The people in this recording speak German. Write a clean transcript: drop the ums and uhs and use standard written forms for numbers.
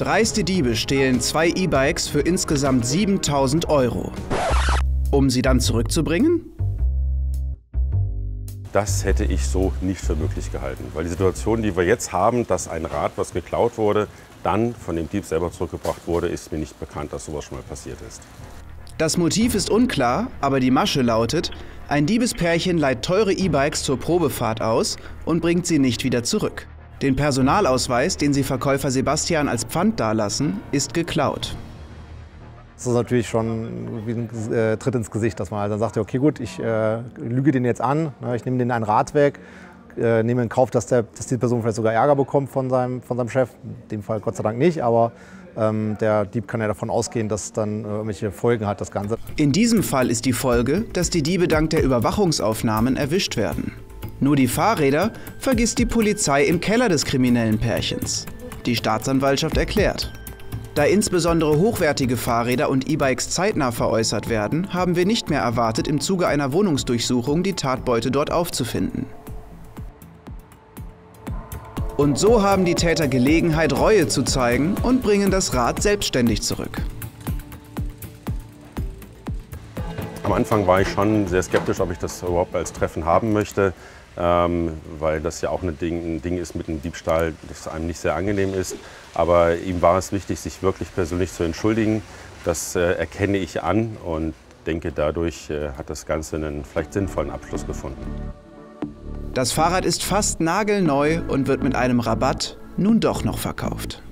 Dreiste Diebe stehlen 2 E-Bikes für insgesamt 7.000 Euro. Um sie dann zurückzubringen? Das hätte ich so nicht für möglich gehalten, weil die Situation, die wir jetzt haben, dass ein Rad, was geklaut wurde, dann von dem Dieb selber zurückgebracht wurde, ist mir nicht bekannt, dass sowas schon mal passiert ist. Das Motiv ist unklar, aber die Masche lautet, ein Diebespärchen leiht teure E-Bikes zur Probefahrt aus und bringt sie nicht wieder zurück. Den Personalausweis, den sie Verkäufer Sebastian als Pfand dalassen, ist geklaut. Das ist natürlich schon wie ein Tritt ins Gesicht, dass man dann sagt, okay gut, ich lüge den jetzt an, ne, ich nehme den ein Rad weg, nehme in Kauf, dass die Person vielleicht sogar Ärger bekommt von seinem Chef. In dem Fall Gott sei Dank nicht, aber der Dieb kann ja davon ausgehen, dass dann irgendwelche Folgen hat das Ganze. In diesem Fall ist die Folge, dass die Diebe dank der Überwachungsaufnahmen erwischt werden. Nur die Fahrräder vergisst die Polizei im Keller des kriminellen Pärchens. Die Staatsanwaltschaft erklärt: Da insbesondere hochwertige Fahrräder und E-Bikes zeitnah veräußert werden, haben wir nicht mehr erwartet, im Zuge einer Wohnungsdurchsuchung die Tatbeute dort aufzufinden. Und so haben die Täter Gelegenheit, Reue zu zeigen und bringen das Rad selbstständig zurück. Am Anfang war ich schon sehr skeptisch, ob ich das überhaupt als Treffen haben möchte, weil das ja auch ein Ding ist mit einem Diebstahl, das einem nicht sehr angenehm ist. Aber ihm war es wichtig, sich wirklich persönlich zu entschuldigen. Das erkenne ich an und denke, dadurch hat das Ganze einen vielleicht sinnvollen Abschluss gefunden. Das Fahrrad ist fast nagelneu und wird mit einem Rabatt nun doch noch verkauft.